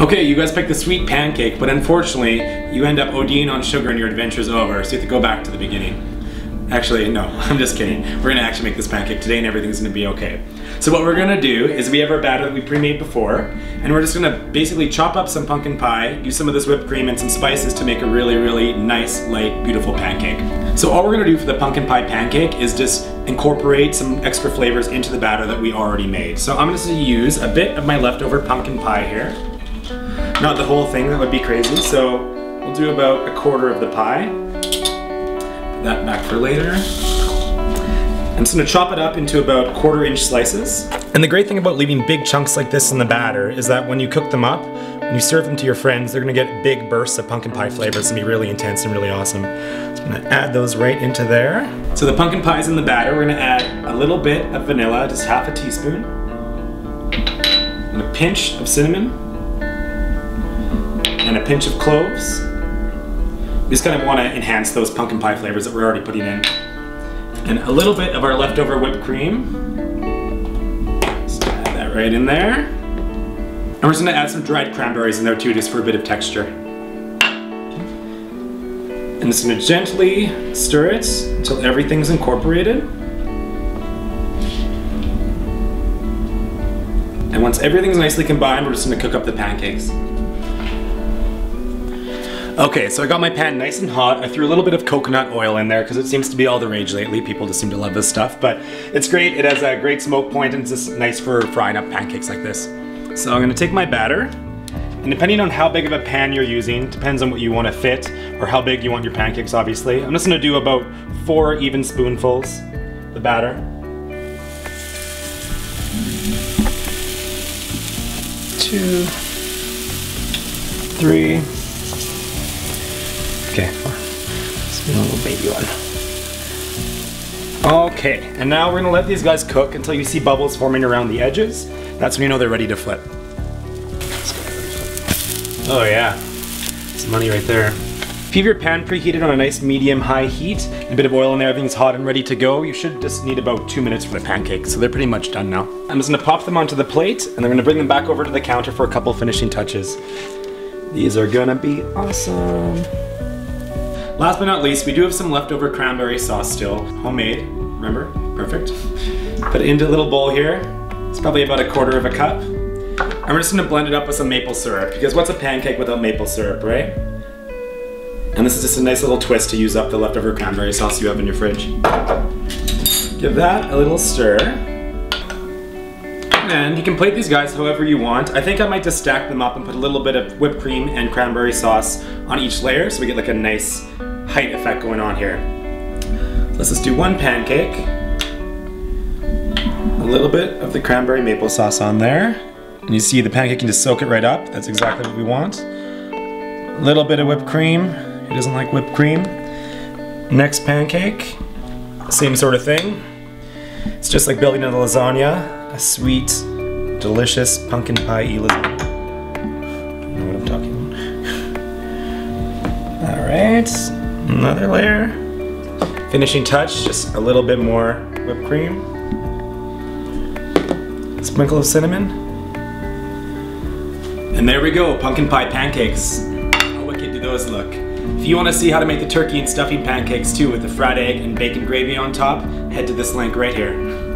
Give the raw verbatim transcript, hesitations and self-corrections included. Okay, you guys picked the sweet pancake, but unfortunately, you end up ODing on sugar and your adventure's over, so you have to go back to the beginning. Actually, no, I'm just kidding. We're gonna actually make this pancake today and everything's gonna be okay. So what we're gonna do is we have our batter that we pre-made before, and we're just gonna basically chop up some pumpkin pie, use some of this whipped cream and some spices to make a really, really nice, light, beautiful pancake. So all we're gonna do for the pumpkin pie pancake is just incorporate some extra flavors into the batter that we already made. So I'm gonna use a bit of my leftover pumpkin pie here. Not the whole thing, that would be crazy, so we'll do about a quarter of the pie. Put that back for later. I'm just gonna chop it up into about quarter inch slices. And the great thing about leaving big chunks like this in the batter is that when you cook them up, when you serve them to your friends, they're gonna get big bursts of pumpkin pie flavors. It's gonna be really intense and really awesome. So I'm gonna add those right into there. So the pumpkin pie's in the batter. We're gonna add a little bit of vanilla, just half a teaspoon. And a pinch of cinnamon. And a pinch of cloves. We just kind of wanna enhance those pumpkin pie flavors that we're already putting in. And a little bit of our leftover whipped cream. Just add that right in there. And we're just gonna add some dried cranberries in there too, just for a bit of texture. And just gonna gently stir it until everything's incorporated. And once everything's nicely combined, we're just gonna cook up the pancakes. Okay, so I got my pan nice and hot. I threw a little bit of coconut oil in there because it seems to be all the rage lately. People just seem to love this stuff, but it's great. It has a great smoke point and it's just nice for frying up pancakes like this. So I'm gonna take my batter, and depending on how big of a pan you're using, depends on what you wanna fit or how big you want your pancakes, obviously. I'm just gonna do about four even spoonfuls of the batter. Two, three, okay, a little baby one. Okay, and now we're gonna let these guys cook until you see bubbles forming around the edges. That's when you know they're ready to flip. Oh yeah, it's money right there. Keep your pan preheated on a nice medium-high heat. A bit of oil in there, everything's hot and ready to go. You should just need about two minutes for the pancakes, so they're pretty much done now. I'm just gonna pop them onto the plate, and I'm gonna bring them back over to the counter for a couple finishing touches. These are gonna be awesome. Last but not least, we do have some leftover cranberry sauce still. Homemade, remember? Perfect. Put it into a little bowl here. It's probably about a quarter of a cup. And we're just gonna blend it up with some maple syrup, because what's a pancake without maple syrup, right? And this is just a nice little twist to use up the leftover cranberry sauce you have in your fridge. Give that a little stir. And you can plate these guys however you want. I think I might just stack them up and put a little bit of whipped cream and cranberry sauce on each layer so we get like a nice height effect going on here. Let's just do one pancake. A little bit of the cranberry maple sauce on there. And you see the pancake can just soak it right up. That's exactly what we want. A little bit of whipped cream. Who doesn't like whipped cream? Next pancake. Same sort of thing. It's just like building a lasagna. A sweet, delicious pumpkin pie lasagna. I don't know what I'm talking about. Alright, another layer. Finishing touch, just a little bit more whipped cream. A sprinkle of cinnamon. And there we go, pumpkin pie pancakes. How wicked do those look? If you want to see how to make the turkey and stuffing pancakes too with the fried egg and bacon gravy on top, head to this link right here.